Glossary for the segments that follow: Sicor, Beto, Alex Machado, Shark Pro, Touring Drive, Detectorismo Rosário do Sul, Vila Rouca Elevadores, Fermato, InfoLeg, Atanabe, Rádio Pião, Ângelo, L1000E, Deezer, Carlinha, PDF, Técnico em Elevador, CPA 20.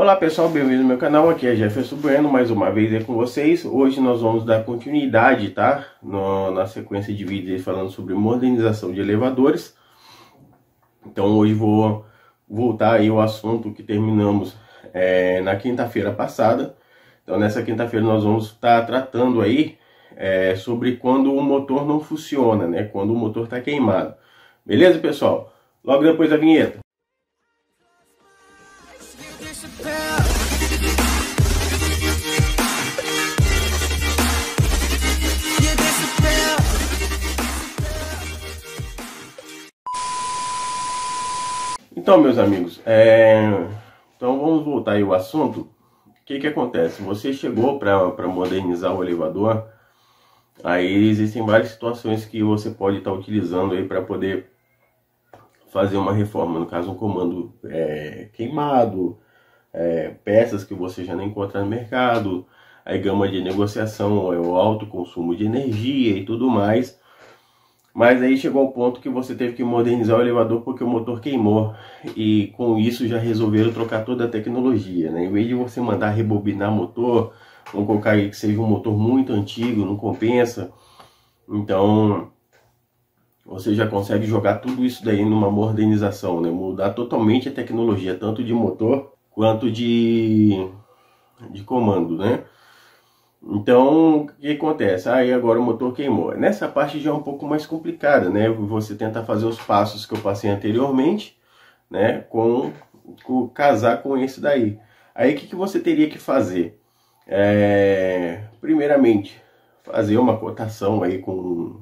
Olá pessoal, bem-vindo ao meu canal, aqui é Jefferson Bueno, mais uma vez é com vocês. Hoje nós vamos dar continuidade, tá? Na sequência de vídeos falando sobre modernização de elevadores. Então hoje vou voltar aí ao assunto que terminamos na quinta-feira passada. Então nessa quinta-feira nós vamos estar tratando aí sobre quando o motor não funciona, né? Quando o motor está queimado. Beleza pessoal? Logo depois da vinheta. Então, meus amigos, então vamos voltar aí ao assunto. O que que acontece? Você chegou para modernizar o elevador, aí existem várias situações que você pode estar utilizando aí para poder fazer uma reforma. No caso, um comando queimado, peças que você já não encontra no mercado, a gama de negociação, o alto consumo de energia e tudo mais. Mas aí chegou ao ponto que você teve que modernizar o elevador porque o motor queimou. E com isso já resolveram trocar toda a tecnologia, né? Em vez de você mandar rebobinar motor, vamos colocar aí que seja um motor muito antigo, não compensa. Então você já consegue jogar tudo isso daí numa modernização, né? Mudar totalmente a tecnologia, tanto de motor quanto de comando, né? Então, o que acontece? Aí agora o motor queimou. Nessa parte já é um pouco mais complicada, né? Você tentar fazer os passos que eu passei anteriormente, né? Com casar com esse daí. Aí o que você teria que fazer? Primeiramente, fazer uma cotação aí com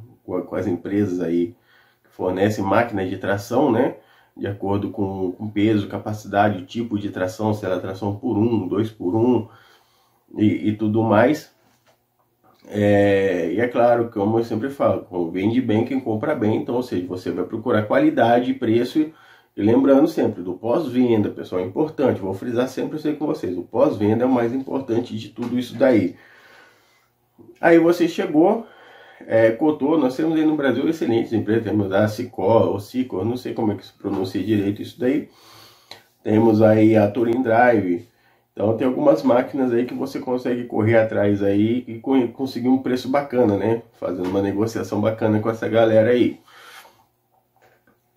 as empresas aí que fornecem máquinas de tração, né? De acordo com peso, capacidade, tipo de tração, se era tração por 1, 2 por 1... E tudo mais, e é claro, como eu sempre falo, vende bem quem compra bem. Então, ou seja, você vai procurar qualidade, preço, e lembrando sempre do pós-venda, pessoal, é importante, vou frisar sempre isso aí com vocês, o pós-venda é o mais importante de tudo isso daí. Aí você chegou, cotou, nós temos aí no Brasil excelentes empresas, temos a Sicor, ou Sicor, não sei como é que se pronuncia direito isso daí, temos aí a Touring Drive. Então tem algumas máquinas aí que você consegue correr atrás aí e conseguir um preço bacana, né? Fazendo uma negociação bacana com essa galera aí.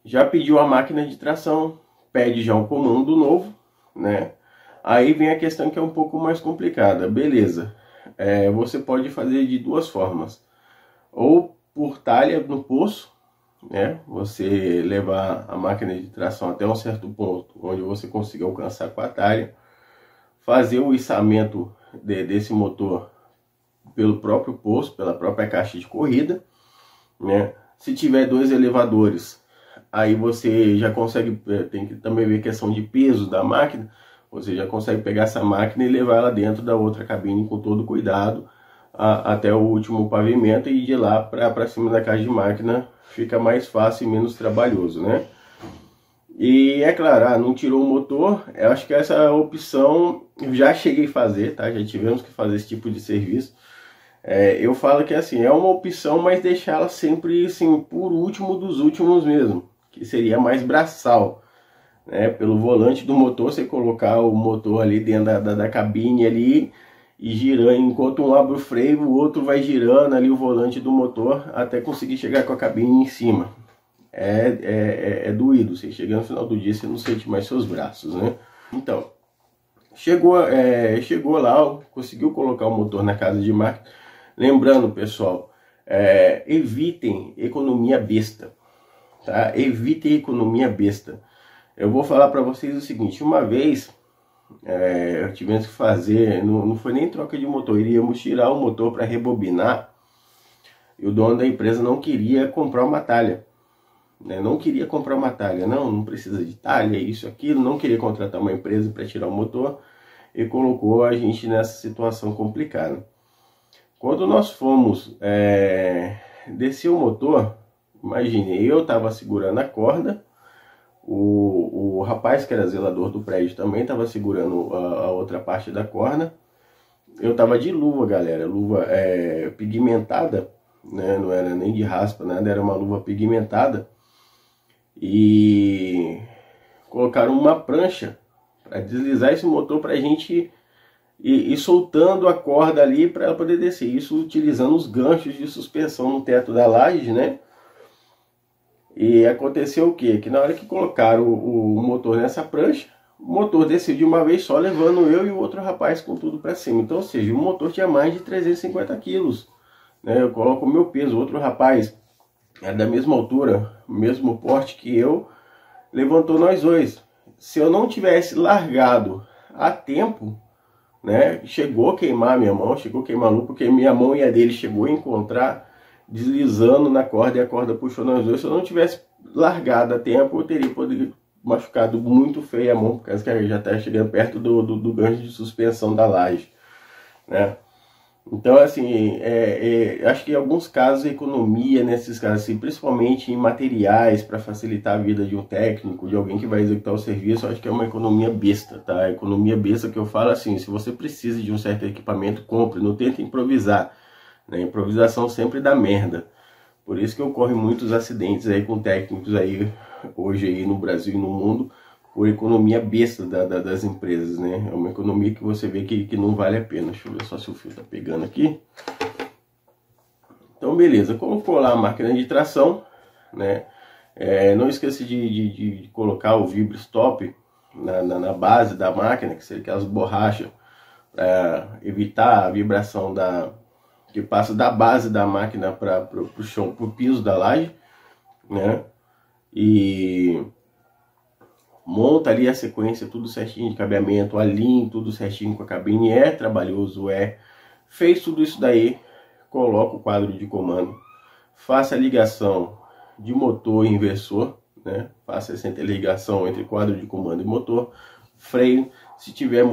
Já pediu a máquina de tração, pede já um comando novo, né? Aí vem a questão que é um pouco mais complicada. Beleza, você pode fazer de duas formas. Ou por talha no poço, né? Você levar a máquina de tração até um certo ponto, onde você consiga alcançar com a talha. Fazer o içamento desse motor pelo próprio poço, pela própria caixa de corrida, né? Se tiver dois elevadores, aí você já consegue, tem que também ver questão de peso da máquina, você já consegue pegar essa máquina e levar ela dentro da outra cabine com todo cuidado até o último pavimento, e de lá para cima da caixa de máquina fica mais fácil e menos trabalhoso, né? E é claro, não tirou o motor, eu acho que essa opção eu já cheguei a fazer, tá? Já tivemos que fazer esse tipo de serviço. Eu falo que assim, é uma opção, mas deixá-la sempre assim, por último dos últimos mesmo, que seria mais braçal, né? Pelo volante do motor, você colocar o motor ali dentro da cabine ali e girando, enquanto um abre o freio, o outro vai girando ali o volante do motor até conseguir chegar com a cabine em cima. É doído, você chega no final do dia, você não sente mais seus braços, né? Então, chegou lá, conseguiu colocar o motor na casa de máquina. Lembrando, pessoal, evitem economia besta, tá? Evitem economia besta. Eu vou falar para vocês o seguinte, uma vez eu tivemos que fazer, não foi nem troca de motor, iríamos tirar o motor para rebobinar, e o dono da empresa não queria comprar uma talha. Não queria comprar uma talha, não precisa de talha, isso, aquilo, não queria contratar uma empresa para tirar o motor, e colocou a gente nessa situação complicada. Quando nós fomos descer o motor, imagine, eu estava segurando a corda, o rapaz que era zelador do prédio também estava segurando a outra parte da corda, eu estava de luva, galera, luva pigmentada, né? Não era nem de raspa, nada, era uma luva pigmentada. E colocaram uma prancha para deslizar esse motor para a gente ir soltando a corda ali para ela poder descer. Isso utilizando os ganchos de suspensão no teto da laje, né? E aconteceu o que? Que na hora que colocaram o motor nessa prancha, o motor desceu de uma vez só, levando eu e o outro rapaz com tudo para cima. Então, ou seja, o motor tinha mais de 350 quilos, né? Eu coloco o meu peso, o outro rapaz é da mesma altura, mesmo porte que eu, levantou nós dois. Se eu não tivesse largado a tempo, né? Chegou a queimar minha mão, chegou a queimar a lupa, porque minha mão e a dele chegou a encontrar, deslizando na corda, e a corda puxou nós dois. Se eu não tivesse largado a tempo, eu teria poder machucado muito feio a mão, por causa que eu já estava chegando perto do gancho de suspensão da laje, né? Então, assim, acho que em alguns casos, economia nesses casos, assim, principalmente em materiais para facilitar a vida de um técnico, de alguém que vai executar o serviço, acho que é uma economia besta, tá? Economia besta que eu falo assim, se você precisa de um certo equipamento, compre, não tenta improvisar, né? Improvisação sempre dá merda. Por isso que ocorrem muitos acidentes aí com técnicos aí, hoje aí no Brasil e no mundo, por economia besta das empresas, né? É uma economia que você vê que não vale a pena. Deixa eu ver só se o fio tá pegando aqui. Então, beleza. Colocou lá a máquina de tração, né? Não esqueça de colocar o vibro stop na base da máquina, que seria aquelas borrachas, para evitar a vibração que passa da base da máquina para o chão, para o piso da laje, né? E monta ali a sequência, tudo certinho de cabeamento, alinho, tudo certinho com a cabine. É trabalhoso, fez tudo isso daí, coloca o quadro de comando, faça a ligação de motor e inversor, né? Faça essa interligação entre quadro de comando e motor, freio, se tiver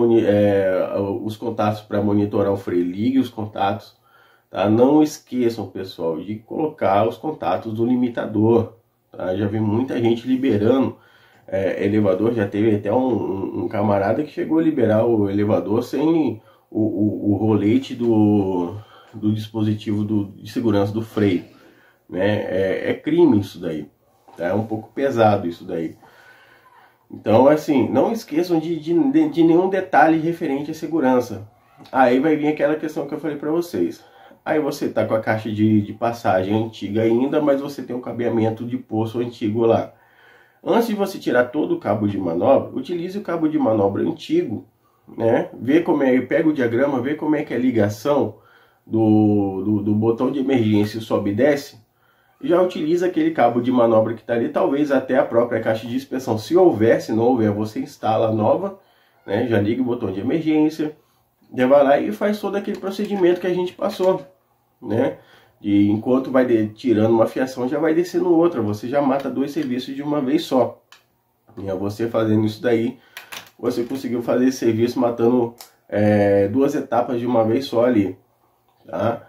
os contatos para monitorar o freio, ligue os contatos, tá? Não esqueçam, pessoal, de colocar os contatos do limitador, tá? Já vi muita gente liberando elevador, já teve até um camarada que chegou a liberar o elevador sem o rolete do dispositivo de segurança do freio, né? É crime isso daí, tá? É um pouco pesado isso daí. Então, assim, não esqueçam de nenhum detalhe referente à segurança. Aí vai vir aquela questão que eu falei para vocês. Aí você tá com a caixa de passagem antiga ainda, mas você tem um cabeamento de poço antigo lá. Antes de você tirar todo o cabo de manobra, utilize o cabo de manobra antigo, né? Vê como é, pega o diagrama, vê como é que é a ligação do botão de emergência sobe e desce. Já utiliza aquele cabo de manobra que está ali, talvez até a própria caixa de inspeção. Se houver, se não houver, você instala a nova, né? Já liga o botão de emergência, já vai lá e faz todo aquele procedimento que a gente passou, né? E enquanto vai tirando uma fiação, já vai descendo outra. Você já mata dois serviços de uma vez só. E você fazendo isso daí, você conseguiu fazer esse serviço matando duas etapas de uma vez só ali, tá?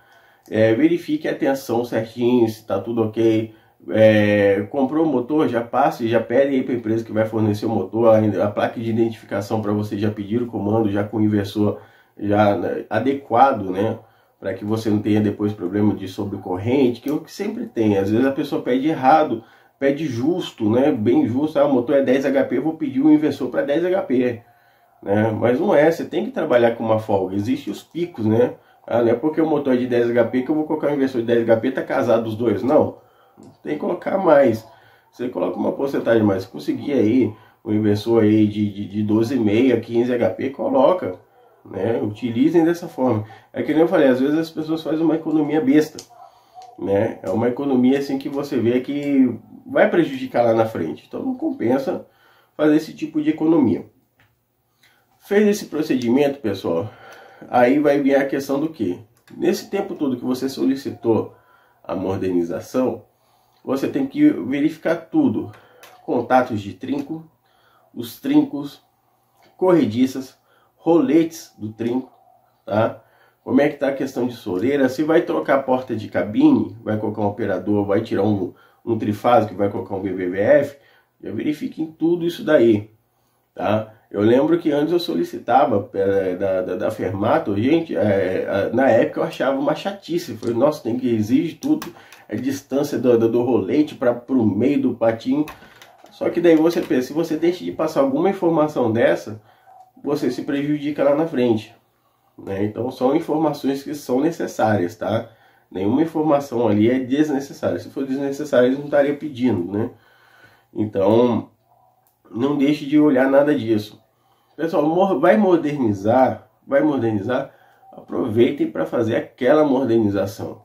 Verifique a tensão certinho, se está tudo ok. Comprou o motor, já passa e já pede aí para a empresa que vai fornecer o motor. A placa de identificação para você já pedir o comando, já com o inversor já adequado, né? Para que você não tenha depois problema de sobrecorrente, que é o que sempre tem. Às vezes a pessoa pede errado, pede justo, né? Bem justo. Ah, o motor é 10 HP, eu vou pedir um inversor para 10 HP, né? Mas não é, você tem que trabalhar com uma folga. Existem os picos, né? Ah, não é porque o motor é de 10 HP que eu vou colocar um inversor de 10 HP, tá casado os dois. Não, tem que colocar mais. Você coloca uma porcentagem mais. Se conseguir aí um inversor aí de 12,5, 15 HP, coloca, né? Utilizem dessa forma. É que nem eu falei, às vezes as pessoas fazem uma economia besta, né? É uma economia assim que você vê que vai prejudicar lá na frente. Então não compensa fazer esse tipo de economia. Fez esse procedimento, pessoal, aí vai vir a questão do que? Nesse tempo todo que você solicitou a modernização, você tem que verificar tudo. Contatos de trinco, os trincos, corrediças, roletes do trinco, tá? Como é que tá a questão de soleira? Se vai trocar a porta de cabine, vai colocar um operador, vai tirar um trifásico, vai colocar um BBVF, já verifiquem tudo isso daí, tá? Eu lembro que antes eu solicitava da Fermato, gente, na época eu achava uma chatice. Falei, nossa, tem que exigir tudo, a distância do rolete para o meio do patinho. Só que daí você pensa, se você deixa de passar alguma informação dessa, você se prejudica lá na frente, né? Então são informações que são necessárias, tá? Nenhuma informação ali é desnecessária. Se for desnecessária, eles não estariam pedindo, né? Então não deixe de olhar nada disso. Pessoal, vai modernizar, aproveitem para fazer aquela modernização,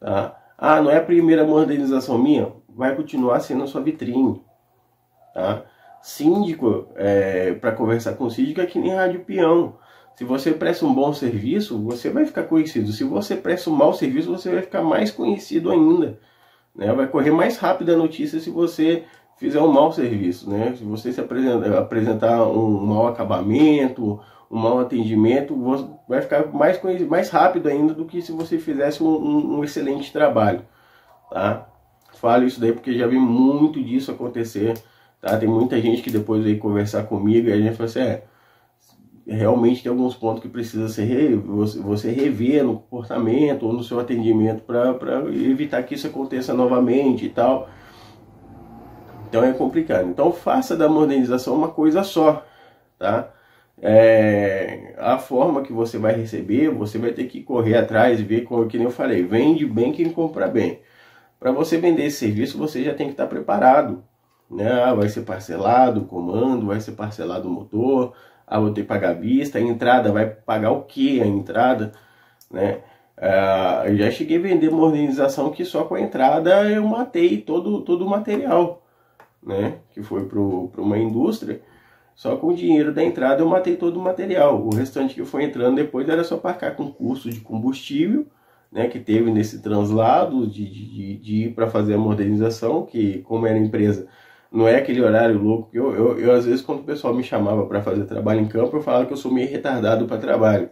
tá? Ah, não é a primeira modernização minha? Vai continuar sendo a sua vitrine, tá? Síndico, para conversar com o síndico é que nem Rádio Pião. Se você presta um bom serviço, você vai ficar conhecido. Se você presta um mau serviço, você vai ficar mais conhecido ainda, né? Vai correr mais rápido a notícia se você fizer um mau serviço, né? Se você se apresentar um mau acabamento, um mau atendimento, você vai ficar mais conhecido, mais rápido ainda do que se você fizesse um excelente trabalho, tá? Falo isso daí porque já vi muito disso acontecer, tá? Tem muita gente que depois veio conversar comigo e a gente fala assim, realmente tem alguns pontos que precisa ser você rever no comportamento ou no seu atendimento para evitar que isso aconteça novamente e tal. Então é complicado. Então faça da modernização uma coisa só, tá? A forma que você vai receber, você vai ter que correr atrás e ver, como que nem eu falei, vende bem quem compra bem. Para você vender esse serviço, você já tem que estar preparado, né? Ah, vai ser parcelado o comando, vai ser parcelado o motor, ah, vou ter que pagar à vista, a entrada, vai pagar o que a entrada, né? Eu já cheguei a vender modernização que só com a entrada eu matei todo o material, né? Que foi para uma indústria, só com o dinheiro da entrada eu matei todo o material. O restante que foi entrando depois era só pagar com custo de combustível, né, que teve nesse translado de ir para fazer a modernização, que como era empresa, não é aquele horário louco que eu às vezes, quando o pessoal me chamava para fazer trabalho em campo, eu falava que eu sou meio retardado para trabalho,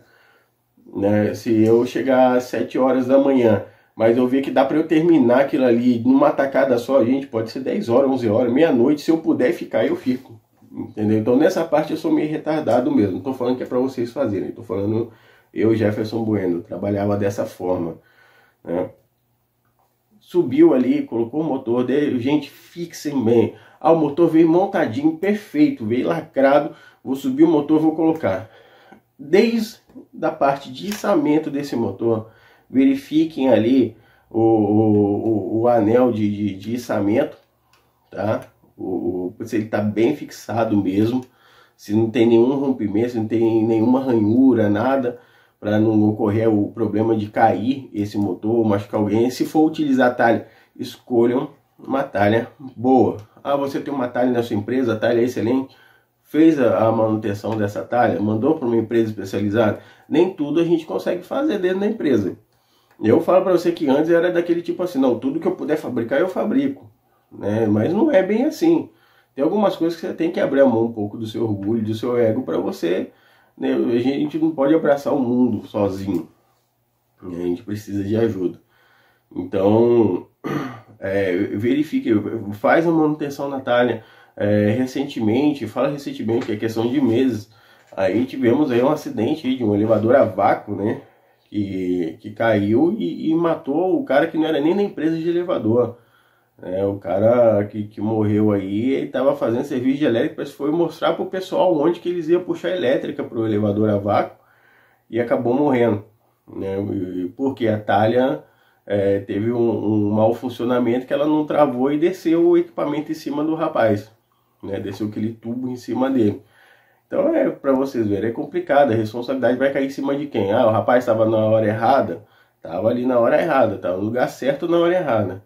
né? Se eu chegar às 7 horas da manhã, mas eu ver que dá para eu terminar aquilo ali numa tacada só, gente, pode ser 10 horas, 11 horas, meia-noite, se eu puder ficar, eu fico, entendeu? Então nessa parte eu sou meio retardado mesmo, não estou falando que é para vocês fazerem, estou falando... Eu, Jefferson Bueno, trabalhava dessa forma, né? Subiu ali, colocou o motor dele, gente, fixem bem. Ah, o motor veio montadinho, perfeito, veio lacrado, vou subir o motor, vou colocar. Desde a parte de içamento desse motor, verifiquem ali o anel de içamento, tá? Se ele está bem fixado mesmo, se não tem nenhum rompimento, se não tem nenhuma ranhura, nada, para não ocorrer o problema de cair esse motor, machucar alguém. Se for utilizar talha, escolham uma talha boa. Ah, você tem uma talha na sua empresa, a talha é excelente, fez a manutenção dessa talha, mandou para uma empresa especializada. Nem tudo a gente consegue fazer dentro da empresa. Eu falo para você que antes era daquele tipo assim, não, tudo que eu puder fabricar eu fabrico, né? Mas não é bem assim. Tem algumas coisas que você tem que abrir a mão um pouco do seu orgulho, do seu ego, para você... A gente não pode abraçar o mundo sozinho, a gente precisa de ajuda. Então verifique, faz a manutenção na talha. Recentemente, que é questão de meses, aí tivemos aí um acidente aí de um elevador a vácuo, né, que caiu e matou o cara que não era nem da empresa de elevador, o cara que morreu aí. Ele estava fazendo serviço de elétrica, mas foi mostrar para o pessoal onde que eles iam puxar elétrica para o elevador a vácuo e acabou morrendo, né? Porque a talha teve um mau funcionamento, que ela não travou e desceu o equipamento em cima do rapaz, né? Desceu aquele tubo em cima dele. Então para vocês verem, é complicado. A responsabilidade vai cair em cima de quem? Ah, o rapaz estava na hora errada, estava ali na hora errada, estava no lugar certo na hora errada.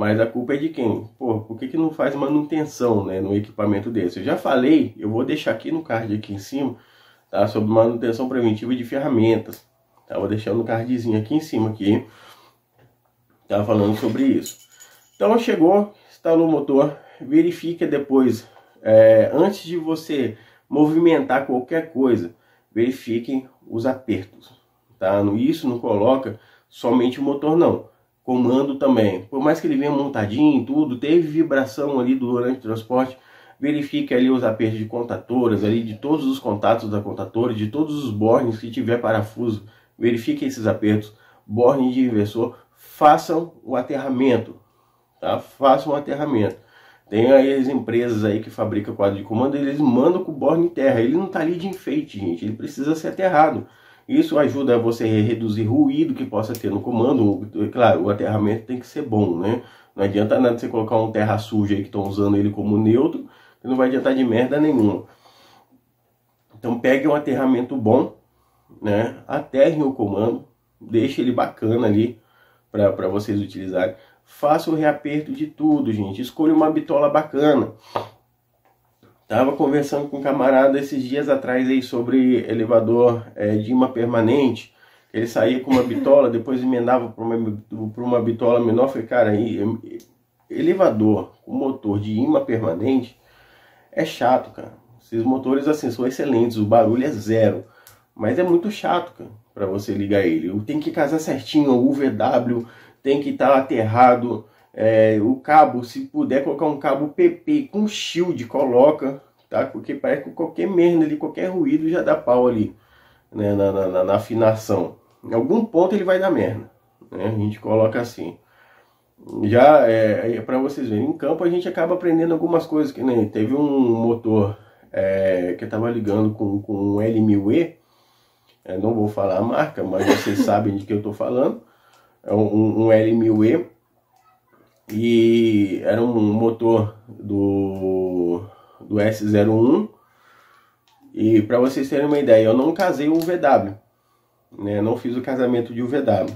Mas a culpa é de quem? Pô, por que não faz manutenção, né, no equipamento desse? Eu já falei, eu vou deixar aqui no card aqui em cima, tá, sobre manutenção preventiva de ferramentas. Tá, vou deixar no cardzinho aqui em cima, aqui, tá, falando sobre isso. Então chegou, instalou o motor, verifica depois, antes de você movimentar qualquer coisa, verifiquem os apertos, tá? Isso não coloca somente o motor, não. Comando também, por mais que ele venha montadinho, tudo, teve vibração ali durante o transporte, verifique ali os apertos de contatoras, ali de todos os contatos da contatora, de todos os bornes que tiver parafuso, verifique esses apertos, borne de inversor, façam o aterramento, tá? Façam o aterramento. Tem aí as empresas aí que fabricam quadro de comando, eles mandam com o borne em terra. Ele não tá ali de enfeite, gente, ele precisa ser aterrado. Isso ajuda você a reduzir ruído que possa ter no comando. Claro, o aterramento tem que ser bom, né? Não adianta nada você colocar um terra suja aí que estão usando ele como neutro, que não vai adiantar de merda nenhuma. Então pegue um aterramento bom, né? Aterre o comando, deixe ele bacana ali para vocês utilizarem. Faça o reaperto de tudo, gente. Escolha uma bitola bacana. Tava conversando com um camarada esses dias atrás aí sobre elevador de imã permanente. Ele saía com uma bitola, depois emendava para uma bitola menor. Falei, cara, aí, elevador com motor de imã permanente é chato, cara. Esses motores assim são excelentes, o barulho é zero, mas é muito chato, cara, para você ligar ele. Tem que casar certinho, o VW tem que estar aterrado, o cabo, se puder colocar um cabo PP com shield, coloca, tá? Porque parece que qualquer merda ali, qualquer ruído já dá pau ali, né? Na afinação. Em algum ponto ele vai dar merda, né? A gente coloca assim. Já é para vocês verem, em campo a gente acaba aprendendo algumas coisas, que nem teve um motor que eu tava ligando com um L1000E, não vou falar a marca, mas vocês sabem de que eu tô falando. É um L1000E, e era um motor do S01. E para vocês terem uma ideia, eu não casei um VW, né? Não fiz o casamento de um VW.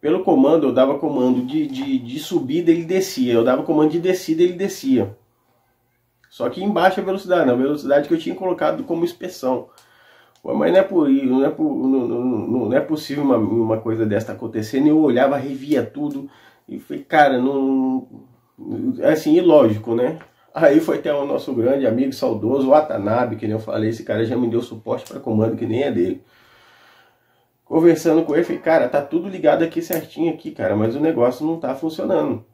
Pelo comando, eu dava comando de subida, ele descia. Eu dava comando de descida, ele descia. Só que em baixa velocidade, na velocidade que eu tinha colocado como inspeção. Pô, mas não é possível uma coisa dessa acontecendo. Eu olhava, revia tudo e falei, cara, não... Assim, ilógico, né? Aí foi até o nosso grande amigo saudoso, o Atanabe, que nem eu falei, esse cara já me deu suporte para comando que nem é dele. Conversando com ele, falei, cara, tá tudo ligado aqui certinho aqui, cara, mas o negócio não tá funcionando,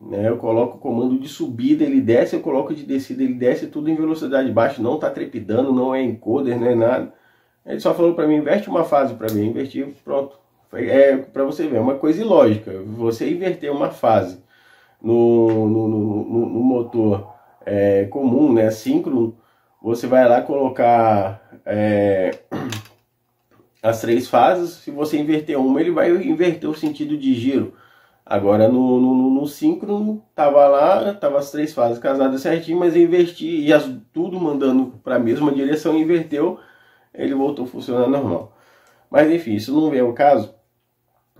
né? Eu coloco o comando de subida, ele desce, eu coloco de descida, ele desce, tudo em velocidade baixa, não tá trepidando, não é encoder, não é nada. Ele só falou para mim, inverte uma fase para mim, inverti, pronto. Para você ver, é uma coisa ilógica, você inverter uma fase no motor comum, né, síncrono, você vai lá colocar as três fases, se você inverter uma, ele vai inverter o sentido de giro. Agora no síncrono, tava as três fases casadas certinho, mas eu inverti e tudo mandando para a mesma direção, inverteu, ele voltou a funcionar normal. Mas enfim, isso não é o caso.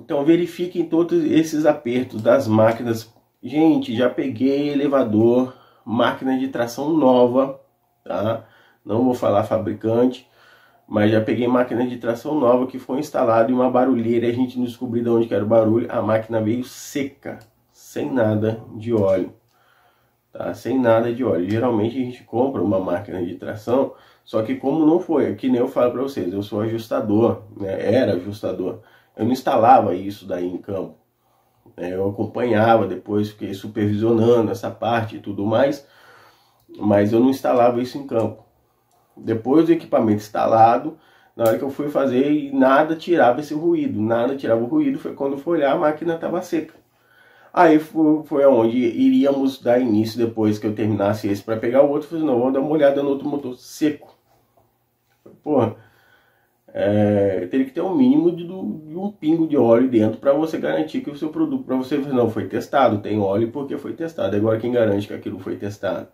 Então verifiquem todos esses apertos das máquinas. Gente, já peguei elevador, máquina de tração nova, tá? Não vou falar fabricante, mas já peguei máquina de tração nova que foi instalada em uma barulheira e a gente não descobriu de onde que era o barulho. A máquina veio seca, sem nada de óleo, tá? Sem nada de óleo. Geralmente a gente compra uma máquina de tração, só que como não foi, que nem eu falo para vocês, eu sou ajustador, né? Era ajustador, eu não instalava isso daí em campo. Eu acompanhava, depois fiquei supervisionando essa parte e tudo mais, mas eu não instalava isso em campo. Depois do equipamento instalado, na hora que eu fui fazer, nada tirava esse ruído, nada tirava o ruído. Foi quando eu fui olhar, a máquina estava seca. Aí foi onde iríamos dar início, depois que eu terminasse esse para pegar o outro. Falei, não, vou dar uma olhada no outro motor seco. Porra. Teria que ter um mínimo de um pingo de óleo dentro para você garantir que o seu produto, para você não foi testado, tem óleo porque foi testado. Agora quem garante que aquilo foi testado,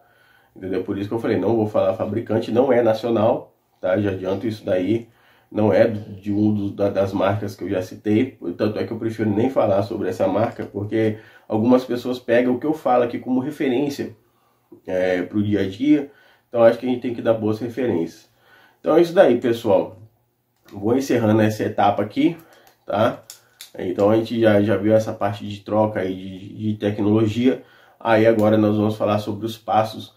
entendeu? Por isso que eu falei, não vou falar fabricante, não é nacional, tá? Já adianto isso daí, não é de das marcas que eu já citei, tanto é que eu prefiro nem falar sobre essa marca, porque algumas pessoas pegam o que eu falo aqui como referência para o dia a dia. Então acho que a gente tem que dar boas referências. Então é isso daí, pessoal. Vou encerrando essa etapa aqui, tá? Então a gente já viu essa parte de troca aí de tecnologia. Aí agora nós vamos falar sobre os passos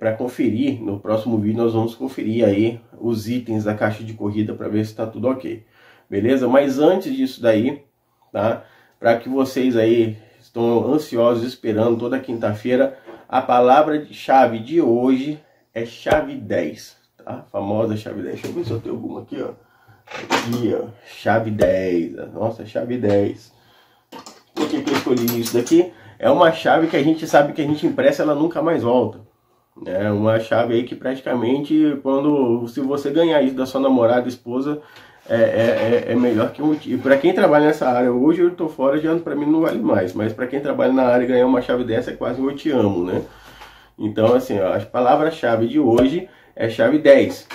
para conferir. No próximo vídeo nós vamos conferir aí os itens da caixa de corrida para ver se está tudo ok, beleza? Mas antes disso daí, tá? Para que vocês aí estão ansiosos esperando toda quinta-feira, a palavra de chave de hoje é chave 10. A famosa chave 10, deixa eu ver se eu tenho alguma aqui, ó. Aqui, ó, chave 10, nossa, chave 10. Por que eu escolhi isso daqui? É uma chave que a gente sabe que a gente empresta, ela nunca mais volta. É uma chave aí que praticamente, se você ganhar isso da sua namorada, esposa, é melhor que um tiro. Para quem trabalha nessa área, hoje eu tô fora, já para mim não vale mais. Mas para quem trabalha na área, ganhar uma chave dessa é quase um eu te amo, né? Então, assim, ó, a palavra-chave de hoje é chave 10.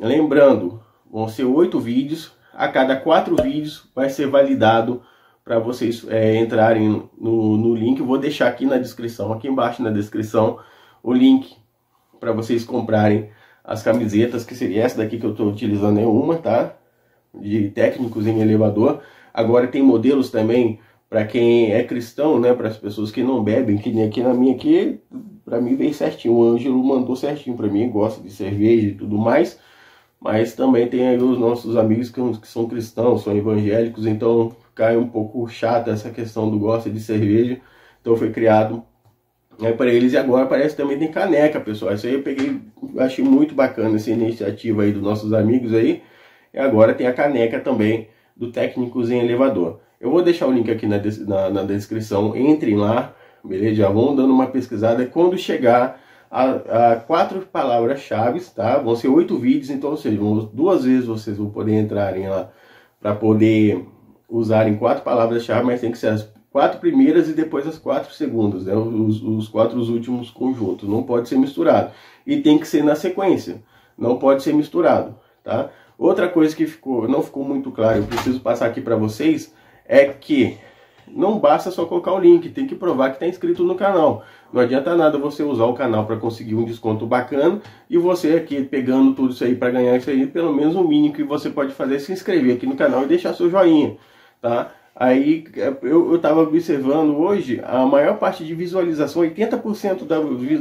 Lembrando, vão ser 8 vídeos. A cada 4 vídeos vai ser validado para vocês entrarem no link. Eu vou deixar aqui na descrição, aqui embaixo na descrição, o link para vocês comprarem as camisetas, que seria essa daqui que eu estou utilizando, é uma, tá? De técnicos em elevador. Agora tem modelos também para quem é cristão, né? Para as pessoas que não bebem, que nem aqui na minha aqui, para mim vem certinho. O Ângelo mandou certinho para mim, gosta de cerveja e tudo mais. Mas também tem aí os nossos amigos que são cristãos, são evangélicos, então cai um pouco chata essa questão do gosta de cerveja. Então foi criado para eles. E agora parece que também tem caneca, pessoal. Isso aí eu peguei, achei muito bacana essa iniciativa aí dos nossos amigos aí. E agora tem a caneca também do Técnicos em Elevador. Eu vou deixar o link aqui na descrição, entrem lá, beleza? Já vão dando uma pesquisada. Quando chegar a 4 palavras-chave, tá? Vão ser 8 vídeos, então, ou seja, 2 vezes vocês vão poder entrarem lá para poder usarem 4 palavras-chave, mas tem que ser as 4 primeiras e depois as 4 segundas, né? Os 4 últimos conjuntos, não pode ser misturado. E tem que ser na sequência, não pode ser misturado, tá? Outra coisa que não ficou muito clara, eu preciso passar aqui para vocês, é que não basta só colocar o link, tem que provar que está inscrito no canal. Não adianta nada você usar o canal para conseguir um desconto bacana e você aqui pegando tudo isso aí para ganhar isso aí, pelo menos o mínimo que você pode fazer é se inscrever aqui no canal e deixar seu joinha, tá? Aí eu estava observando hoje, a maior parte de visualização, 80%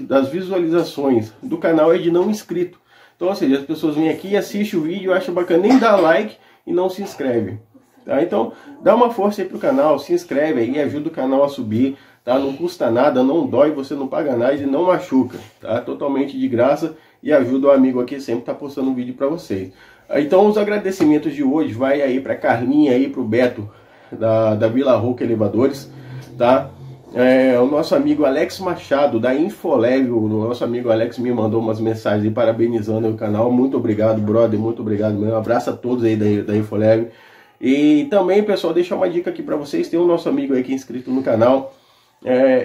das visualizações do canal é de não inscrito. Então, ou seja, as pessoas vêm aqui, assistem o vídeo, acham bacana, nem dá like e não se inscreve. Tá? Então, dá uma força aí pro canal, se inscreve aí, ajuda o canal a subir, tá? Não custa nada, não dói, você não paga nada e não machuca, tá? Totalmente de graça e ajuda o amigo aqui, sempre tá postando um vídeo para vocês. Então, os agradecimentos de hoje vai aí pra Carlinha aí, pro Beto, da Vila Rouca Elevadores, tá? O nosso amigo Alex Machado da InfoLeg, o nosso amigo Alex me mandou umas mensagens aí parabenizando o canal. Muito obrigado, brother, muito obrigado mesmo. Abraço a todos aí da InfoLeg. E também, pessoal, deixa uma dica aqui pra vocês. Tem o nosso amigo aí que é inscrito no canal,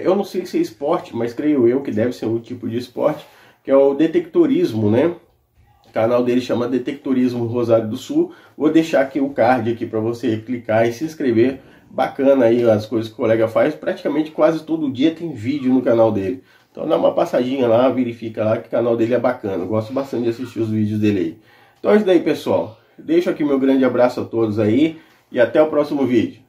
eu não sei se é esporte, mas creio eu que deve ser um tipo de esporte, que é o Detectorismo, né? O canal dele chama Detectorismo Rosário do Sul. Vou deixar aqui o card aqui pra você clicar e se inscrever. Bacana aí as coisas que o colega faz, praticamente quase todo dia tem vídeo no canal dele. Então dá uma passadinha lá, verifica lá que o canal dele é bacana. Eu gosto bastante de assistir os vídeos dele aí. Então é isso daí, pessoal. Deixo aqui meu grande abraço a todos aí e até o próximo vídeo.